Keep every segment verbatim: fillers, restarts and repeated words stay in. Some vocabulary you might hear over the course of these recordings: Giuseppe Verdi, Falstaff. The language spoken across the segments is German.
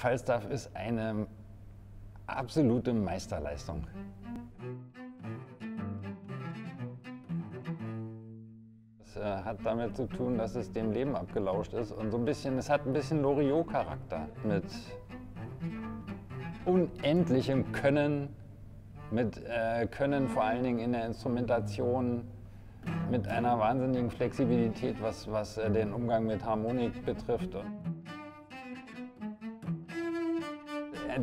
Falstaff ist eine absolute Meisterleistung. Es äh, hat damit zu tun, dass es dem Leben abgelauscht ist und so ein bisschen, es hat ein bisschen Loriot-Charakter mit unendlichem Können, mit äh, Können vor allen Dingen in der Instrumentation, mit einer wahnsinnigen Flexibilität, was, was äh, den Umgang mit Harmonik betrifft.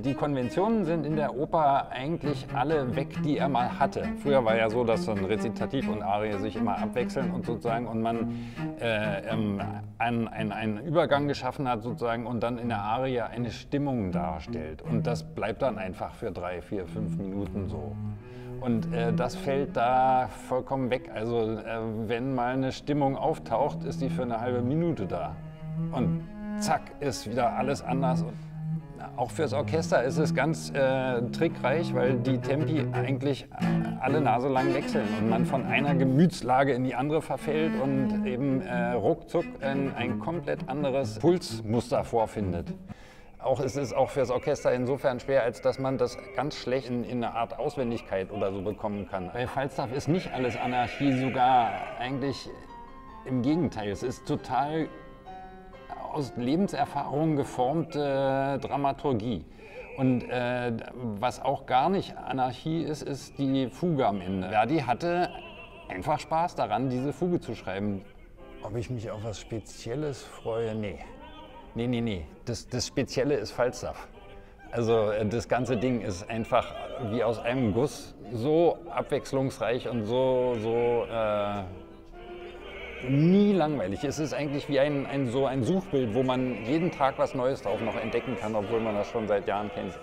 Die Konventionen sind in der Oper eigentlich alle weg, die er mal hatte. Früher war ja so, dass so ein Rezitativ und Arie sich immer abwechseln und sozusagen und man äh, ähm, einen, einen, einen Übergang geschaffen hat sozusagen und dann in der Arie eine Stimmung darstellt. Und das bleibt dann einfach für drei, vier, fünf Minuten so. Und äh, das fällt da vollkommen weg. Also äh, wenn mal eine Stimmung auftaucht, ist die für eine halbe Minute da. Und zack, ist wieder alles anders. Auch fürs Orchester ist es ganz äh, trickreich, weil die Tempi eigentlich alle Nase lang wechseln und man von einer Gemütslage in die andere verfällt und eben äh, ruckzuck ein, ein komplett anderes Pulsmuster vorfindet. Auch es ist auch fürs Orchester insofern schwer, als dass man das ganz schlecht in, in eine Art Auswendigkeit oder so bekommen kann. Bei Falstaff ist nicht alles Anarchie, sogar eigentlich im Gegenteil. Es ist total aus Lebenserfahrung geformte Dramaturgie. Und äh, was auch gar nicht Anarchie ist, ist die Fuge am Ende. Verdi hatte einfach Spaß daran, diese Fuge zu schreiben. Ob ich mich auf was Spezielles freue? Nee. Nee, nee, nee. Das, das Spezielle ist Falstaff. Also das ganze Ding ist einfach wie aus einem Guss so abwechslungsreich und so, so äh, nie langweilig. Es ist eigentlich wie ein, ein, so ein Suchbild, wo man jeden Tag was Neues drauf noch entdecken kann, obwohl man das schon seit Jahren kennt.